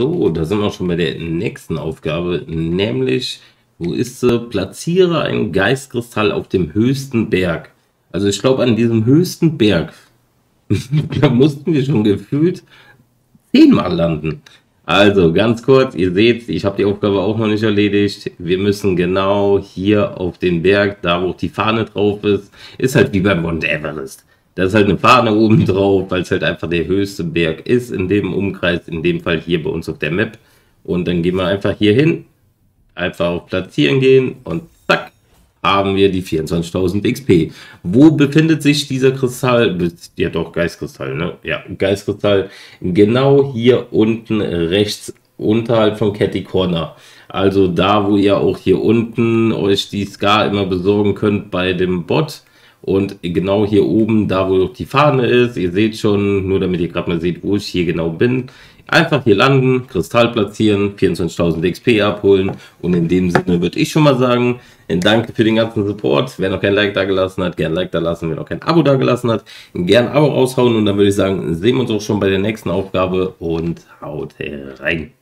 So, da sind wir schon bei der nächsten Aufgabe, nämlich, wo ist sie? Platziere einen Geistkristall auf dem höchsten Berg. Also ich glaube, an diesem höchsten Berg, da mussten wir schon gefühlt 10-mal landen. Also ganz kurz, ihr seht, ich habe die Aufgabe auch noch nicht erledigt. Wir müssen genau hier auf den Berg, da wo die Fahne drauf ist, ist halt wie beim Mount Everest. Da ist halt eine Fahne oben drauf, weil es halt einfach der höchste Berg ist in dem Umkreis, in dem Fall hier bei uns auf der Map. Und dann gehen wir einfach hier hin, einfach auf Platzieren gehen und zack, haben wir die 24.000 XP. Wo befindet sich dieser Kristall? Ja doch, Geistkristall, ne? Ja, Geistkristall, genau hier unten rechts unterhalb von Catty Corner. Also da, wo ihr auch hier unten euch die Scar immer besorgen könnt bei dem Bot. Und genau hier oben, da wo die Fahne ist, ihr seht schon, nur damit ihr gerade mal seht, wo ich hier genau bin, einfach hier landen, Kristall platzieren, 24.000 XP abholen und in dem Sinne würde ich schon mal sagen, danke für den ganzen Support, wer noch kein Like da gelassen hat, gerne Like da lassen, wer noch kein Abo da gelassen hat, gerne Abo raushauen und dann würde ich sagen, sehen wir uns auch schon bei der nächsten Aufgabe und haut rein.